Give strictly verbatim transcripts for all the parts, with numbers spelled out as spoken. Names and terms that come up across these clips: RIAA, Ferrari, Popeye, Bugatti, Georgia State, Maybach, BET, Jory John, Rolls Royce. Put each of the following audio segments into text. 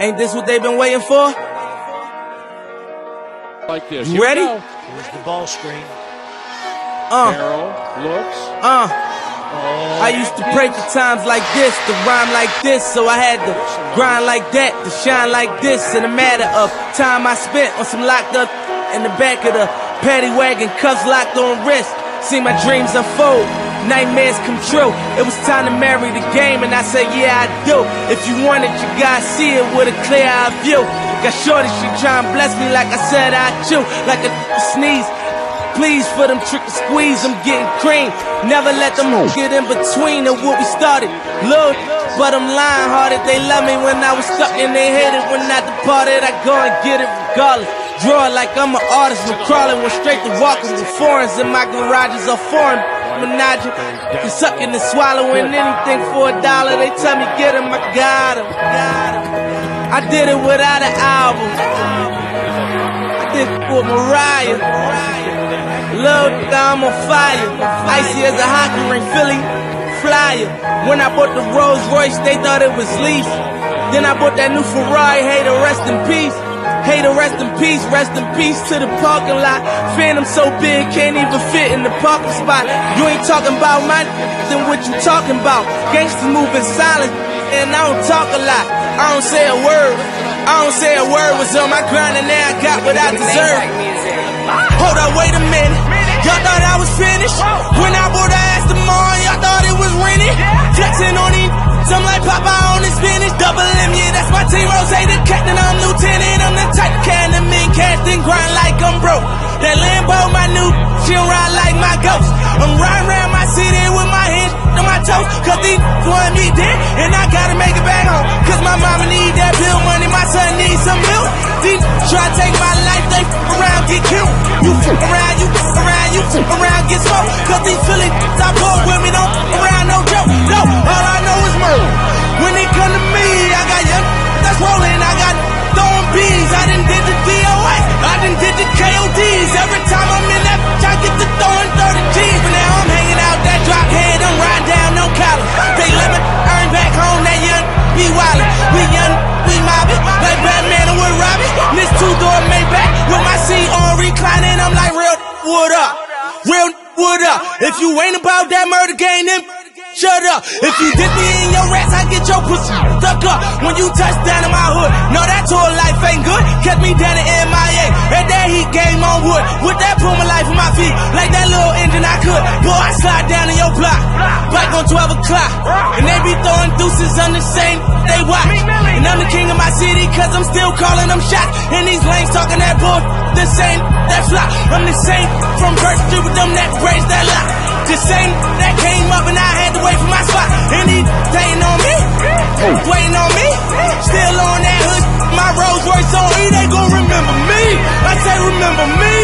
Ain't this what they've been waiting for? Like this. You ready? Here's the ball screen. Uh. Carroll looks. Uh. Oh, I used to pray for times like this, to rhyme like this, so I had to grind like that, to shine like this. In a matter of time I spent on some locked up in the back of the paddy wagon, cuffs locked on wrist. See my dreams unfold, nightmares come true. It was time to marry the game, and I said, yeah, I do. If you want it, you gotta see it with a clear eye view. Got shorty, she try and bless me like I said I do. Like a sneeze, please, for them trick and squeeze, I'm getting cream. Never let them get in between of what we started. Look, but I'm lying hearted. They love me when I was stuck and they hated when I departed. I go and get it regardless. Draw it like I'm an artist. We're crawling, we're straight to walking with foreigns. And my garages are foreign. Menage, you sucking and swallowing anything for a dollar. They tell me get him, I got him. I did it without an album. I did it with Mariah. Lil' I'm on fire, icy as a hockey ring, Philly flyer. When I bought the Rolls Royce, they thought it was lease. Then I bought that new Ferrari, hey, to rest in peace. Hey, to rest in peace, rest in peace to the parking lot. Phantom so big, can't even fit in the parking spot. You ain't talking about my then what you talking about? Gangsters moving silent, and I don't talk a lot. I don't say a word, I don't say a word. Was on my grind and now I got what I deserve. Hold up, wait a minute. Y'all thought I was finished. When I bought the ass tomorrow, y'all thought it was rented. Flexing on these, I'm like Popeye on his spinach. Double M, yeah, that's my team. Rose, the captain, I'm lieutenant. I'm the type of kind of mean cast and grind like I'm broke. That Lambo, my new, she'll ride like my ghost. I'm riding around my city with my hands on my toes. Cause these want me dead, and I gotta make it back home. Cause my mama need that bill money, my son needs some milk. These try to take my life, they around get killed. You around, you around, you around get smoked. Cause these Philly I pull with me, don't around no joke. No, all I know is murder. When it come to me, I got young that's rolling. I got throwing bees. I done did the D O A, I done did the K O Ds. Every time I'm in that bitch, I get to throwing thirty G's. But now I'm hanging out that drop head, I'm riding down no college. They let me earn back home, that young be wild. We young, we mobbing, like Batman and Wood Robin. This two-door Maybach with my seat on reclining. I'm like, real wood up, real wood up. If you ain't about that murder game, then shut up. If you dip me in your rats, I get your pussy stuck up. When you touch down in my hood, no, that tour life ain't good. Kept me down to M I A, and that heat game on wood. With that Puma life on my feet, like that little engine I could. Boy, I slide down in your block, like on twelve o'clock. And they be throwing deuces on the same, they watch. And I'm the king of my city, cause I'm still calling them shots. And these lanes talking that bull, the same, that flop. I'm the same from birth, to with them that raised that lot. The same that came up and I had to wait for my spot. And he waiting on me, waiting on me. Still on that hood, my Rolls Royce on E. They gon' remember me, I say remember me.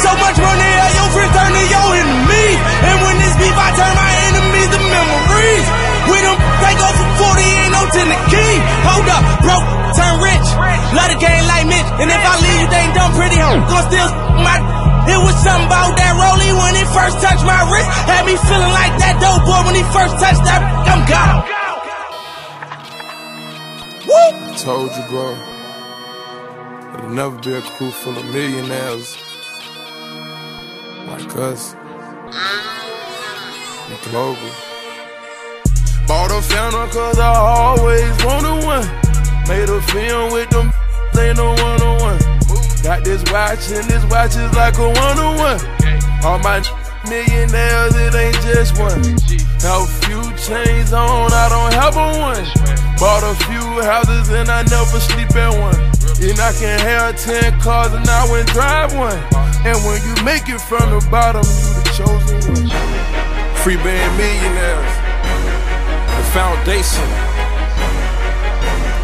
So much money, your friends turn to your enemy. And when this beef, I turn my enemies to memories. With them, they go for forty, ain't no ten to key. Hold up, broke, turn rich. Love the game like Mitch. And if I leave you, they ain't done pretty, gon' steal my... It was something about that rollie when it first touched my wrist. Had me feeling like that dope boy when he first touched that. I'm gone. Woo! I told you, bro, it'll never be a crew full of millionaires like us. We're global. Bought a fountain cause I always wanted one. Made a film with them, they no one-on-one. Got this watch and this watch is like a one-on-one. All my millionaires, it ain't just one. Have few chains on, I don't have a one. Bought a few houses and I never sleep in one. And I can have ten cars and I wouldn't drive one. And when you make it from the bottom, you the chosen one. Free band millionaires, the foundation,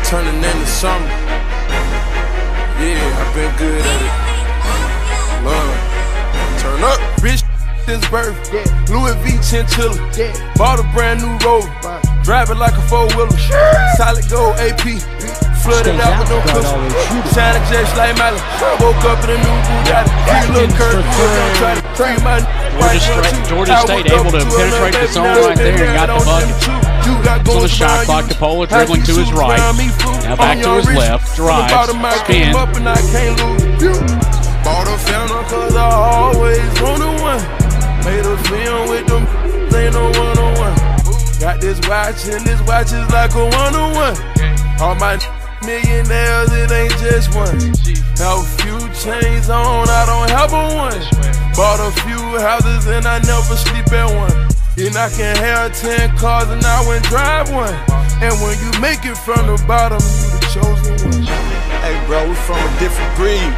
turning into something. Yeah, I've been good at it. Love, turn up, rich this birth. Yeah. Louis V chinchilla. Yeah. Bought a brand new road. Wow. Drive it like a four wheeler. Yeah. Solid gold A P. Flooded out with no cushion. Shining just like Miley. Woke up in a new Bugatti. Three little curves. Georgia State able to penetrate the zone right there and got the bucket. So the shot clock, Coppola dribbling to his right. Now back to his left, drives, spin. Bought a fountain cause I always wanted one. Made a film with them, ain't no one-on-one. Got this watch and this watch is like a one-on-one. All my millionaires, it ain't just one. Have few chains on, I don't have a one. Bought a few houses and I never sleep at one. And I can have ten cars and I wouldn't drive one. And when you make it from the bottom, you the chosen one. Hey bro, we from a different breed.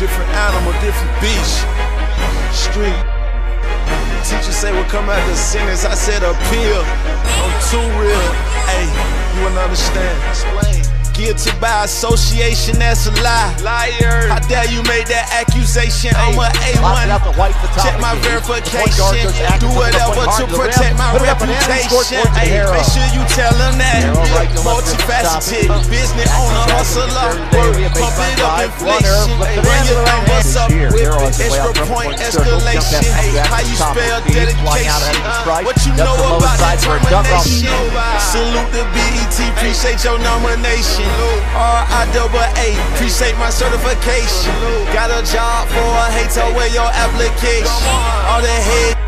Different animal, different beast, street. Teacher say we'll come out the sentence, I said appeal. I'm too real, hey, you wouldn't understand. Explain. Guilty by association, that's a lie. Liar. How dare you make that accusation? Hey, I'm an A one. Check my verification. Do whatever to protect my reputation. Hey, make sure you tell them that. Multifaceted, business owner, hustler, pumping up inflation. Bring your numbers up with extra point escalation. How you spell dedication? What you know about determination? Salute the B E T, appreciate your nomination. R I A A, appreciate my certification. Got a job for a hater, where your application? All the hate,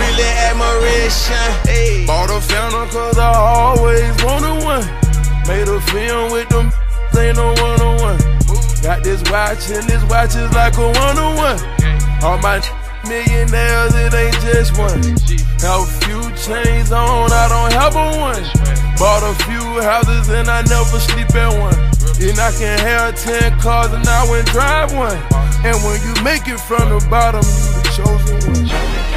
really admiration. Bought a fountain cause I always wanted one. Made a film with them, ain't no one-on-one. Got this watch and this watch is like a one-on-one. All my millionaires, it ain't just one. Have few chains on, I don't have a one. Bought a few houses and I never sleep at one. And I can have ten cars and I wouldn't drive one. And when you make it from the bottom, you the chosen one.